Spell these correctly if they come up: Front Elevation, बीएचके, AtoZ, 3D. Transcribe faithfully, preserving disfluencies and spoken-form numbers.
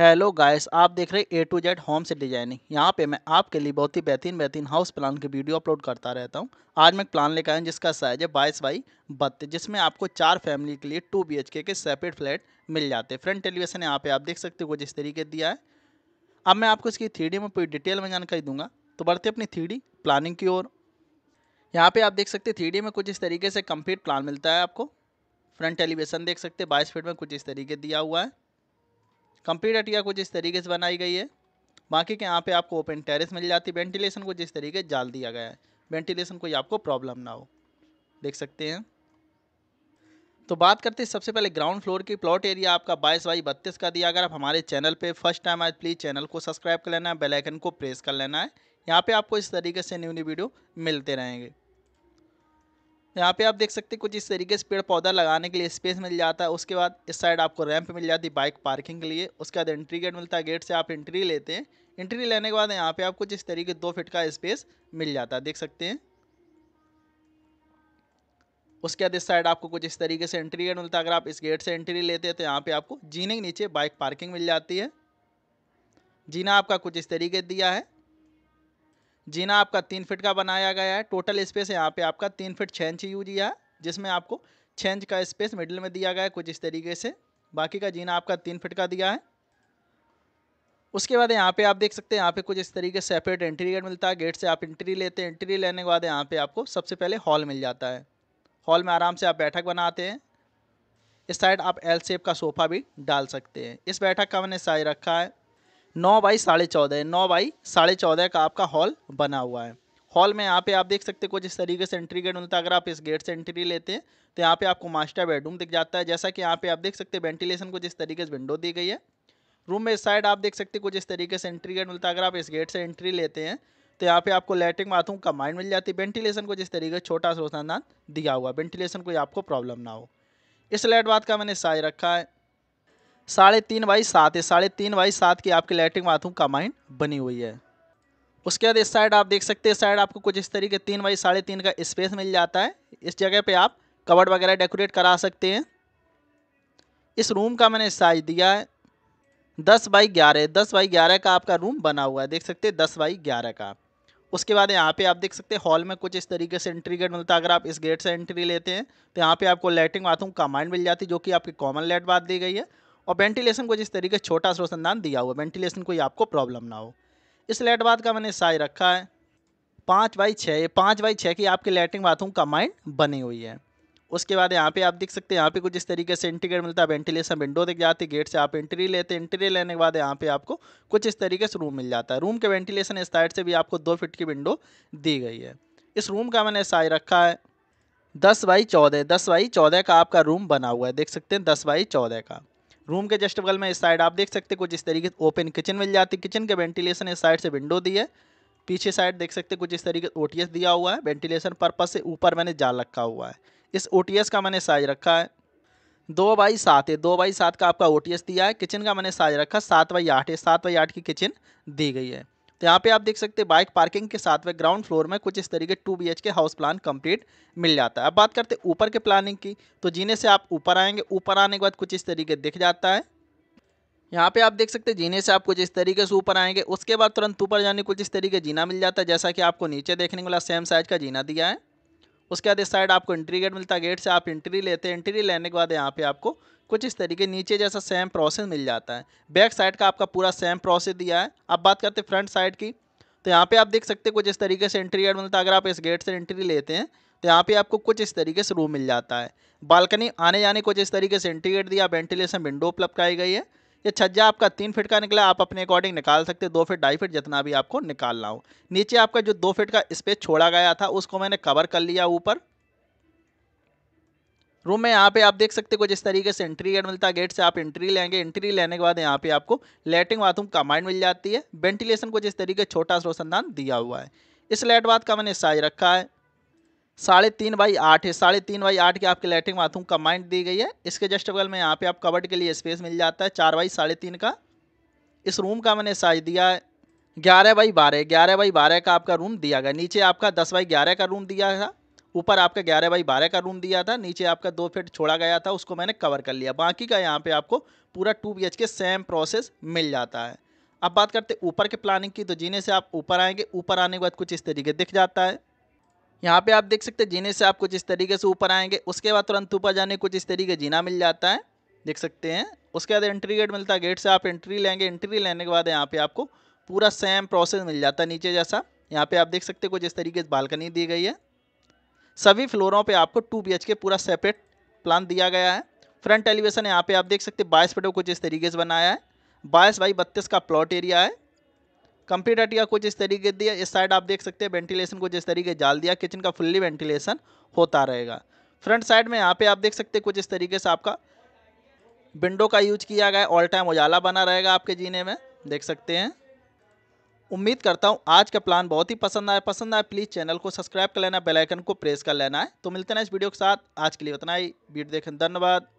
Hello guys, आप देख रहे हैं ए टू जेड होम से डिजाइनिंग। यहाँ पे मैं आपके लिए बहुत ही बेहतरीन बेहतरीन हाउस प्लान की वीडियो अपलोड करता रहता हूँ। आज मैं एक प्लान लेकर आया हूँ जिसका साइज है बाईस बाई बत्तीस, जिसमें आपको चार फैमिली के लिए टू बीएचके के सेपरेट फ्लैट मिल जाते हैं। फ्रंट एलिवेशन यहाँ पे आप देख सकते हो जिस तरीके दिया है। अब मैं आपको इसकी थ्री डी में पूरी डिटेल में जानकारी दूंगा, तो बढ़ते अपनी थ्री डी प्लानिंग की ओर। यहाँ पर आप देख सकते थ्री डी में कुछ इस तरीके से कम्प्लीट प्लान मिलता है आपको। फ्रंट एलिवेशन देख सकते बाईस फीट में कुछ इस तरीके दिया हुआ है। कंप्लीट अटिया कुछ इस तरीके से बनाई गई है। बाकी के यहाँ पे आपको ओपन टेरेस मिल जाती है। वेंटिलेशन को जिस तरीके से जाल दिया गया है, वेंटिलेशन कोई आपको प्रॉब्लम ना हो, देख सकते हैं। तो बात करते हैं सबसे पहले ग्राउंड फ्लोर की। प्लॉट एरिया आपका बाईस बाई बत्तीस का दिया। अगर आप हमारे चैनल पे फर्स्ट टाइम आए प्लीज़ चैनल को सब्सक्राइब कर लेना है, बेल आइकन को प्रेस कर लेना है। यहाँ पर आपको इस तरीके से न्यू न्यू वीडियो मिलते रहेंगे। यहाँ पे आप देख सकते हैं कुछ इस तरीके से पेड़ पौधा लगाने के लिए स्पेस मिल जाता है। उसके बाद इस साइड आपको रैंप मिल जाती है बाइक पार्किंग के लिए। उसके बाद एंट्री गेट मिलता है, गेट से आप एंट्री लेते हैं। एंट्री लेने के बाद यहाँ पे आपको जिस तरीके दो फीट का स्पेस मिल जाता है, देख सकते हैं। उसके बाद इस साइड आपको कुछ इस तरीके से एंट्री गेट मिलता है। अगर आप इस गेट से एंट्री लेते हैं तो यहाँ पर आपको जीने के नीचे बाइक पार्किंग मिल जाती है। जीना आपका कुछ इस तरीके दिया है। जीना आपका तीन फीट का बनाया गया है। टोटल स्पेस यहाँ पे आपका तीन फीट छः इंच यूज किया है, जिसमें आपको छः इंच का स्पेस मिडिल में दिया गया है कुछ इस तरीके से। बाकी का जीना आपका तीन फीट का दिया है। उसके बाद यहाँ पे आप देख सकते हैं यहाँ पे कुछ इस तरीके से सेपरेट एंट्री गेट मिलता है। गेट से आप एंट्री लेते हैं। एंट्री लेने के बाद यहाँ पर आपको सबसे पहले हॉल मिल जाता है। हॉल में आराम से आप बैठक बनाते हैं। इस साइड आप एल शेप का सोफ़ा भी डाल सकते हैं। इस बैठक का मैंने साइज रखा है नौ बाई साढ़े चौदह नौ बाई साढ़े चौदह का आपका हॉल बना हुआ है। हॉल में यहाँ पे आप देख सकते हैं कुछ इस तरीके से एंट्री गेट मिलता है। अगर आप इस गेट से एंट्री लेते हैं तो यहाँ पे आपको मास्टर बेडरूम दिख जाता है। जैसा कि यहाँ पे आप देख सकते हैं वेंटिलेशन को जिस तरीके से विंडो दी गई है। रूम में इस साइड आप देख सकते हैं कुछ इस तरीके से एंट्री गेट मिलता है। अगर आप इस गेट से एंट्री लेते हैं तो यहाँ पे आपको लैट्रिन बाथरूम कंबाइंड मिल जाती है। वेंटिलेशन को जिस तरीके से छोटा सा रोशनदान दिया हुआ है, वेंटिलेशन को आपको प्रॉब्लम ना हो। इस लैट बाथ का मैंने साइज रखा है साढ़े तीन बाई सात है साढ़े तीन बाई सात की आपकी लैट्रिन बाथरूम कंबाइंड बनी हुई है। उसके बाद इस साइड आप देख सकते हैं इस साइड आपको कुछ इस तरीके तीन बाई साढ़े तीन का स्पेस मिल जाता है। इस जगह पे आप कवर्ड वगैरह डेकोरेट करा सकते हैं। इस रूम का मैंने साइज दिया है दस बाई ग्यारह दस बाई ग्यारह का आपका रूम बना हुआ है, देख सकते हैं दस बाई ग्यारह का। उसके बाद यहाँ पे आप देख सकते हैं हॉल में कुछ इस तरीके से एंट्री गेट मिलता है। अगर आप इस गेट से एंट्री लेते हैं तो यहाँ पर आपको लैट्रिन बाथरूम कंबाइंड मिल जाती है, जो कि आपकी कॉमन लैट बाथ दी गई है। और वेंटिलेशन को जिस तरीके छोटा सा रोशनदान दिया हुआ है, वेंटिलेशन कोई आपको प्रॉब्लम ना हो। इस लैट बाथ का मैंने साइज रखा है पाँच बाई छः पाँच बाई छः की आपकी लैट्रिन बाथरूम कंबाइंड बनी हुई है। उसके बाद यहाँ पे आप देख सकते हैं यहाँ पे कुछ इस तरीके से एंट्री गेट मिलता है। वेंटिलेशन विंडो दिख जाती है। गेट से आप एंट्री लेते हैं। एंट्री लेने के बाद यहाँ पे आपको कुछ इस तरीके से रूम मिल जाता है। रूम के वेंटिलेशन इस साइड से भी आपको दो फीट की विंडो दी गई है। इस रूम का मैंने साइज रखा है दस बाई चौदह दस बाई चौदह का आपका रूम बना हुआ है, देख सकते हैं दस बाई चौदह का। रूम के जस्ट बगल में इस साइड आप देख सकते हैं कुछ इस तरीके से ओपन किचन मिल जाती है। किचन के वेंटिलेशन इस साइड से विंडो दी है। पीछे साइड देख सकते हैं कुछ इस तरीके से ओटीएस दिया हुआ है। वेंटिलेशन पर्पस से ऊपर मैंने जाल रखा हुआ है। इस ओटीएस का मैंने साइज रखा है दो बाई सात है दो बाई सात का आपका ओटीएस दिया है। किचन का मैंने साइज रखा सात बाई आठ है सात बाई आठ की किचन दी गई है। तो यहाँ पे आप देख सकते हैं बाइक पार्किंग के साथ में ग्राउंड फ्लोर में कुछ इस तरीके two B H K house plan complete मिल जाता है। अब बात करते हैं ऊपर के प्लानिंग की। तो जीने से आप ऊपर आएंगे। ऊपर आने के बाद कुछ इस तरीके दिख जाता है। यहाँ पे आप देख सकते हैं जीने से आप कुछ इस तरीके से ऊपर आएंगे। उसके बाद तुरंत ऊपर जाने कुछ इस तरीके जीना मिल जाता है। जैसा कि आपको नीचे देखने वाला सेम साइज का जीना दिया है। उसके बाद इस साइड आपको एंट्री गेट मिलता है। गेट से आप एंट्री लेते हैं। एंट्री लेने के बाद यहाँ पे आपको कुछ इस तरीके नीचे जैसा सेम प्रोसेस मिल जाता है। बैक साइड का आपका पूरा सेम प्रोसेस दिया है। अब बात करते हैं फ्रंट साइड की। तो यहाँ पे आप देख सकते हैं कुछ इस तरीके से एंट्री गेट मिलता है। अगर आप इस गेट से एंट्री लेते हैं तो यहाँ पे आपको कुछ इस तरीके से रूम मिल जाता है। बालकनी आने जाने कुछ इस तरीके से एंट्री गेट दिया। वेंटिलेशन विंडो उपलब्ध कराई गई है। ये छज्जा आपका तीन फीट का निकला, आप अपने अकॉर्डिंग निकाल सकते हैं, दो फीट ढाई फीट जितना भी आपको निकालना हो। नीचे आपका जो दो फीट का स्पेस छोड़ा गया था उसको मैंने कवर कर लिया ऊपर। रूम में यहाँ पे आप देख सकते हैं कुछ इस तरीके से एंट्री गेट मिलता है। गेट से आप एंट्री लेंगे। एंट्री लेने के बाद यहाँ पे आपको लैट्रिन बाथरूम कंबाइंड मिल जाती है। वेंटिलेशन को जिस तरीके छोटा सा रोशनदान दिया हुआ है। इस लैट बाथ का मैंने साइज रखा है साढ़े तीन बाई आठ है साढ़े तीन बाई आठ की आपके लैट्रिन बाथरूम कंबाइंड दी गई है। इसके जस्ट बगल में यहाँ पे आप कवर्ड के लिए स्पेस मिल जाता है चार बाई साढ़े तीन का। इस रूम का मैंने साइज दिया है ग्यारह बाई बारह ग्यारह बाई बारह का आपका रूम दिया गया। नीचे आपका दस बाई ग्यारह का रूम दिया था। ऊपर आपका ग्यारह बाई बारह का रूम दिया था, नीचे आपका दो फीट छोड़ा गया था, उसको मैंने कवर कर लिया। बाकी का यहाँ पे आपको पूरा two B H K same process मिल जाता है। अब बात करते ऊपर के प्लानिंग की, तो जीने से आप ऊपर आएंगे, ऊपर आने के बाद कुछ इस तरीके दिख जाता है। यहाँ पे आप देख सकते हैं जीने से आप कुछ इस तरीके से ऊपर आएंगे, उसके बाद तुरंत ऊपर जाने कुछ इस तरीके जीना मिल जाता है, देख सकते हैं। उसके बाद एंट्री गेट मिलता है, गेट से आप एंट्री लेंगे, एंट्री लेने के बाद यहाँ पे आपको पूरा सेम प्रोसेस मिल जाता है नीचे जैसा। यहाँ पे आप देख सकते हैं कुछ इस तरीके से बालकनी दी गई है। सभी फ्लोरों पे आपको टू बी एच के पूरा सेपरेट प्लान दिया गया है। फ्रंट एलिवेशन यहाँ पे आप देख सकते हैं बाईस फीट को कुछ इस तरीके से बनाया है, बाईस बाई बत्तीस का प्लॉट एरिया है। कंप्लीट अटिया कुछ इस तरीके दिया। इस साइड आप देख सकते हैं वेंटिलेशन को जिस तरीके जाल दिया, किचन का फुल्ली वेंटिलेशन होता रहेगा। फ्रंट साइड में यहाँ पे आप देख सकते हैं कुछ इस तरीके से आपका विंडो का यूज किया गया है, ऑल टाइम उजाला बना रहेगा आपके जीने में, देख सकते हैं। उम्मीद करता हूँ आज का प्लान बहुत ही पसंद आया। पसंद आया प्लीज़ चैनल को सब्सक्राइब कर लेना, बेल आइकन को प्रेस कर लेना है। तो मिलते हैं इस वीडियो के साथ, आज के लिए उतना ही। वीडियो देखने धन्यवाद।